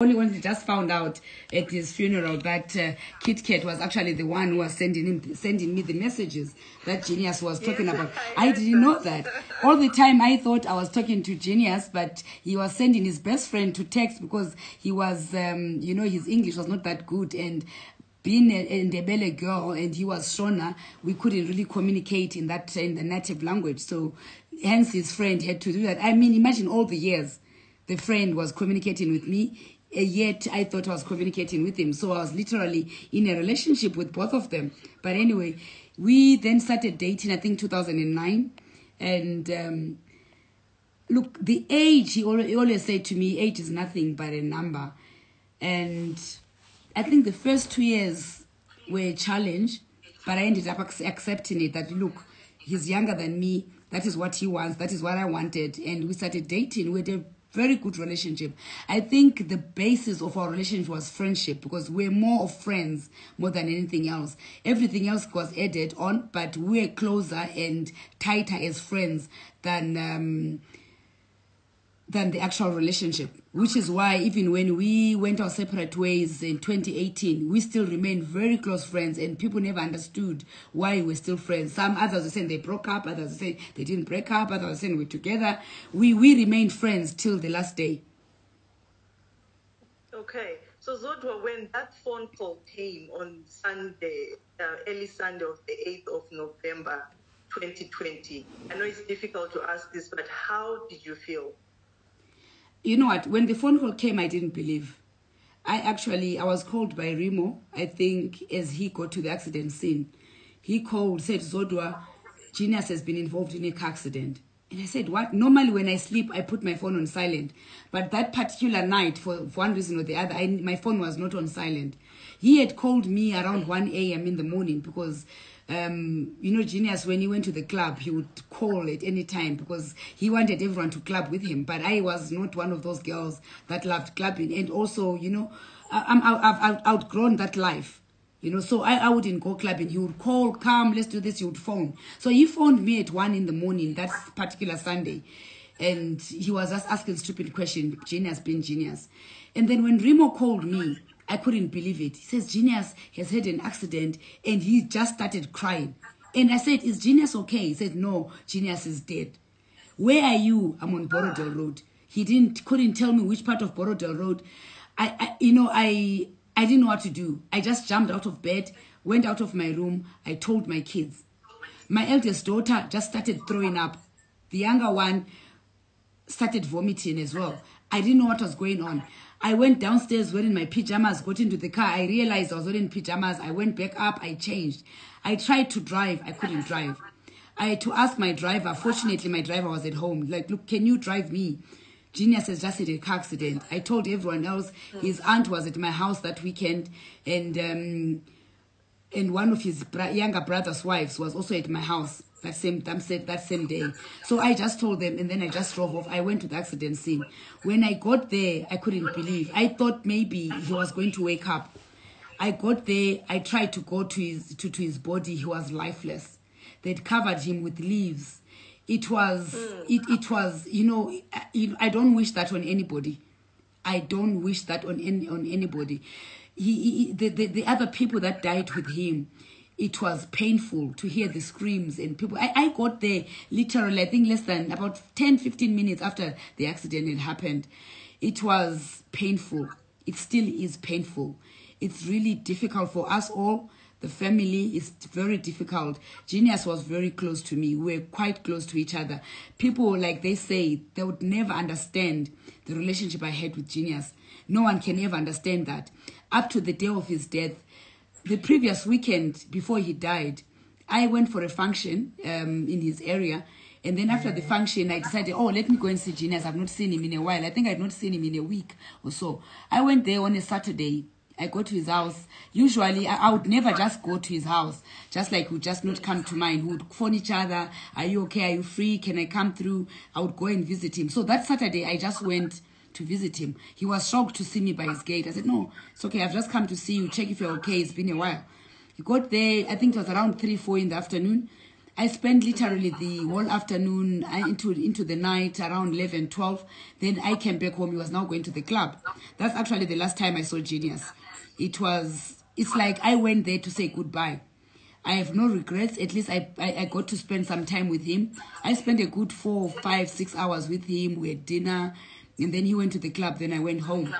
Only when we just found out at his funeral that Kit Kat was actually the one who was sending me the messages that Genius was talking about. I didn't know that. All the time I thought I was talking to Genius, but he was sending his best friend to text because he was, you know, his English was not that good. And being a Ndebele girl and he was Shona, we couldn't really communicate in the native language. So hence his friend had to do that. I mean, imagine all the years the friend was communicating with me. Yet I thought I was communicating with him. So I was literally in a relationship with both of them. But anyway, we then started dating, I think 2009. And look, the age, he always said to me, age is nothing but a number. And I think the first 2 years were a challenge, but I ended up accepting it that, look, he's younger than me. That is what he wants. That is what I wanted. And we started dating. We had a very good relationship. I think the basis of our relationship was friendship because we're more of friends more than anything else. Everything else was added on, but we're closer and tighter as friends than the actual relationship, which is why even when we went our separate ways in 2018, we still remained very close friends and people never understood why we're still friends. Some others were saying they broke up, others were saying they didn't break up, others were saying we're together. We remained friends till the last day. Okay, so Zodwa, when that phone call came on Sunday, early Sunday of the 8th of November, 2020, I know it's difficult to ask this, but how did you feel? You know what, when the phone call came, I didn't believe. I was called by Rimo, I think, as he got to the accident scene. He called, said, Zodwa, Genius has been involved in a car accident. And I said, what? Normally when I sleep, I put my phone on silent. But that particular night, for one reason or the other, my phone was not on silent. He had called me around 1 a.m. in the morning because... you know, Genius, when he went to the club, he would call at any time because he wanted everyone to club with him. But I was not one of those girls that loved clubbing. And also, you know, I've outgrown that life. You know, so I wouldn't go clubbing. He would call, come, let's do this. He would phone. So he phoned me at 1 in the morning that particular Sunday. And he was just asking stupid questions, Genius being Genius. And then when Rimo called me, I couldn't believe it. He says, Genius has had an accident and he just started crying. And I said, is Genius okay? He said, no, Genius is dead. Where are you? I'm on Borrowdale Road. He couldn't tell me which part of Borrowdale Road. I didn't know what to do. I just jumped out of bed, went out of my room. I told my kids. My eldest daughter just started throwing up. The younger one started vomiting as well. I didn't know what was going on. I went downstairs wearing my pajamas, got into the car. I realized I was wearing pajamas. I went back up. I changed. I tried to drive. I couldn't drive. I had to ask my driver. Fortunately, my driver was at home. Like, look, can you drive me? Genius has just had a car accident. I told everyone else. His aunt was at my house that weekend. And one of his younger brother's wives was also at my house that same day. So I just told them, and then I just drove off. I went to the accident scene. When I got there, I couldn't believe. I thought maybe he was going to wake up. I got there. I tried to go to his body. He was lifeless. They'd covered him with leaves. It was. I don't wish that on anybody. I don't wish that on anybody. The other people that died with him. It was painful to hear the screams and people. I got there literally, I think less than about 10, 15 minutes after the accident had happened. It was painful. It still is painful. It's really difficult for us all. The family is very difficult. Genius was very close to me. We were quite close to each other. People, like they say, they would never understand the relationship I had with Genius. No one can ever understand that. Up to the day of his death, the previous weekend before he died, I went for a function in his area. And then after the function, I decided, oh, let me go and see Genius. I've not seen him in a while. I think I've not seen him in a week or so. I went there on a Saturday. I go to his house. Usually, I would never just go to his house. Just like would just not come to mine. We would phone each other. Are you okay? Are you free? Can I come through? I would go and visit him. So that Saturday, I just went to visit him. He was shocked to see me by his gate. I said, no, it's okay. I've just come to see you. Check if you're okay. It's been a while. He got there. I think it was around 3, 4 in the afternoon. I spent literally the whole afternoon into the night, around 11, 12. Then I came back home. He was now going to the club. That's actually the last time I saw Genius. It's like I went there to say goodbye. I have no regrets. At least I got to spend some time with him. I spent a good 4, 5, 6 hours with him. We had dinner. And then he went to the club. Then I went home.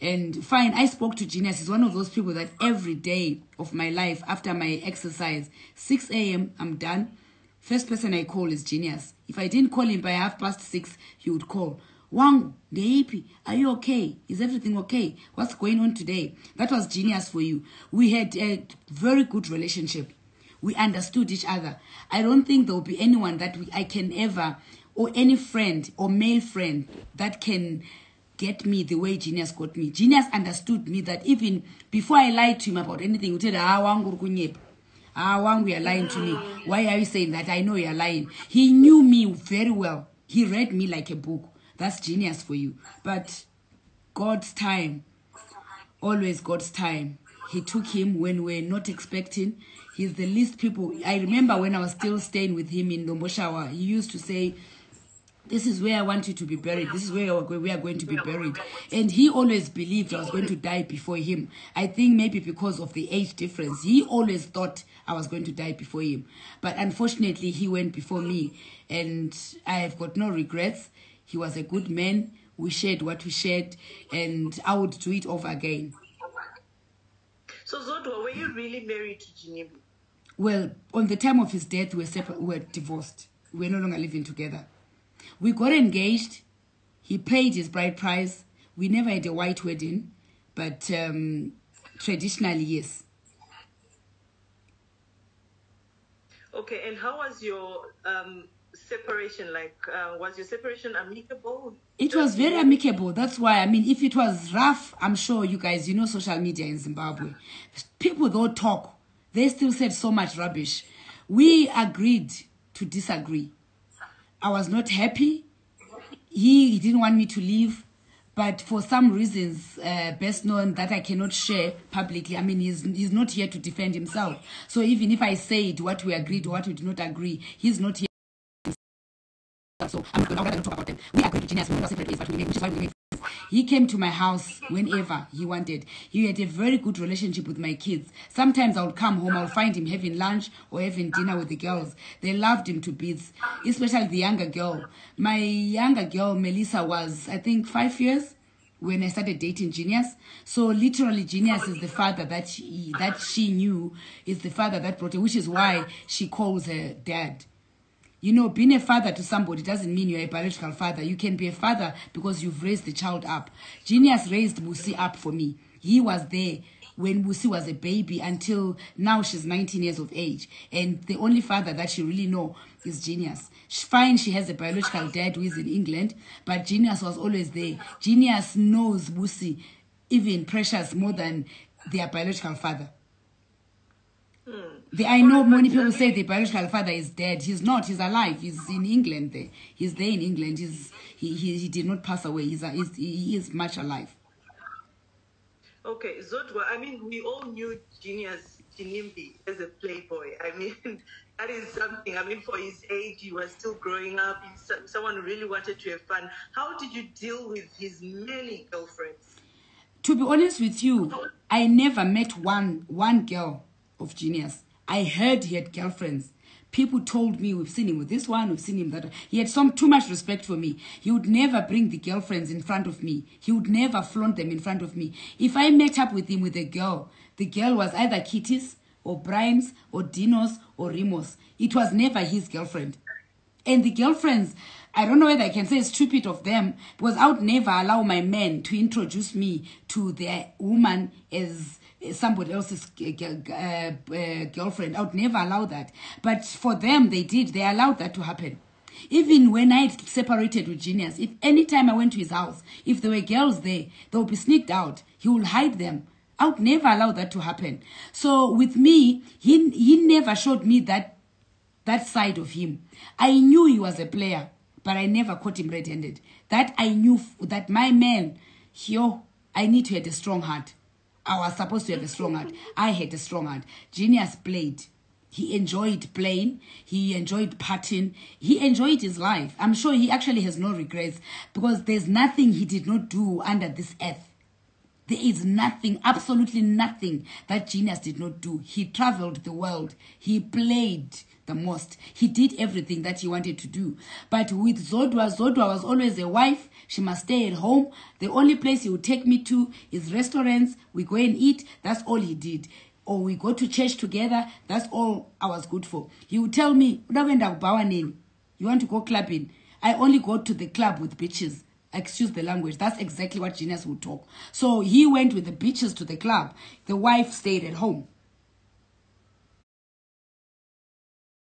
And fine, I spoke to Genius. He's one of those people that every day of my life, after my exercise, 6 a.m., I'm done. First person I call is Genius. If I didn't call him by 6:30, he would call. Wang, Deepi, are you okay? Is everything okay? What's going on today? That was Genius for you. We had a very good relationship. We understood each other. I don't think there will be anyone that I can ever, or any friend or male friend that can get me the way Genius got me. Genius understood me that even before I lied to him about anything, he said, Wang, you are lying to me. Why are you saying that? I know you are lying. He knew me very well. He read me like a book. That's Genius for you. But God's time, always God's time. He took him when we're not expecting. He's the least people. I remember when I was still staying with him in Domboshawa, he used to say, this is where I want you to be buried. This is where we are going to be buried. And he always believed I was going to die before him. I think maybe because of the age difference. He always thought I was going to die before him. But unfortunately, he went before me. And I've got no regrets. He was a good man. We shared what we shared. And I would do it over again. So, Zodwa, were you really married to Ginimbi? Well, on the time of his death, we were divorced. We were no longer living together. We got engaged. He paid his bride price. We never had a white wedding, but traditionally, yes. Okay, and how was your separation like? Was your separation amicable? It was very amicable. That's why, I mean, if it was rough, I'm sure you guys, you know social media in Zimbabwe. People don't talk. They still said so much rubbish. We agreed to disagree. I was not happy. He didn't want me to leave, but for some reasons, best known that I cannot share publicly. I mean, he's not here to defend himself. So even if I said what we agreed or what we did not agree, he's not here. So I'm not going to talk about them. We agreed to Genius when we were separate ways, but we made, which is why we made. He came to my house whenever he wanted. He had a very good relationship with my kids. Sometimes I would come home, I would find him having lunch or having dinner with the girls. They loved him to bits, especially the younger girl. My younger girl, Melissa, was, I think, 5 years when I started dating Genius. So literally, Genius is the father that she knew, is the father that brought her, which is why she calls her dad. You know, being a father to somebody doesn't mean you're a biological father. You can be a father because you've raised the child up. Genius raised Musi up for me. He was there when Musi was a baby until now she's 19 years of age. And the only father that she really know is Genius. Fine, she has a biological dad who is in England, but Genius was always there. Genius knows Musi, even precious, more than their biological father. I know many people say the biological father is dead. He's not. He's alive. He's in England there. He's there in England. He did not pass away. He is much alive. Okay, Zodwa, I mean, we all knew Genius Ginimbi as a playboy. I mean, that is something. I mean, for his age, he was still growing up. Someone really wanted to have fun. How did you deal with his many girlfriends? To be honest with you, I never met one girl of Genius. I heard he had girlfriends. People told me, we've seen him with this one, we've seen him that one. He had too much respect for me. He would never bring the girlfriends in front of me. He would never flaunt them in front of me. If I met up with him with a girl, the girl was either Kitty's or Brime's or Dino's or Rimo's. It was never his girlfriend. And the girlfriends, I don't know whether I can say it's stupid of them, because I would never allow my men to introduce me to their woman as somebody else's girlfriend. I would never allow that. But for them, they did. They allowed that to happen. Even when I separated with Genius, if any time I went to his house, if there were girls there, they would be sneaked out. He would hide them. I would never allow that to happen. So with me, he never showed me that side of him. I knew he was a player, but I never caught him red-handed. That I knew that my man, I need to have a strong heart. I was supposed to have a strong heart. I had a strong heart. Genius played. He enjoyed playing. He enjoyed partying. He enjoyed his life. I'm sure he actually has no regrets, because there's nothing he did not do under this earth. There is nothing, absolutely nothing that Genius did not do. He traveled the world. He played the most. He did everything that he wanted to do. But with Zodwa, Zodwa was always a wife. She must stay at home. The only place he would take me to is restaurants. We go and eat. That's all he did. Or we go to church together. That's all I was good for. He would tell me, you want to go clubbing? I only go to the club with bitches. Excuse the language. That's exactly what Genius would talk. So he went with the bitches to the club. The wife stayed at home.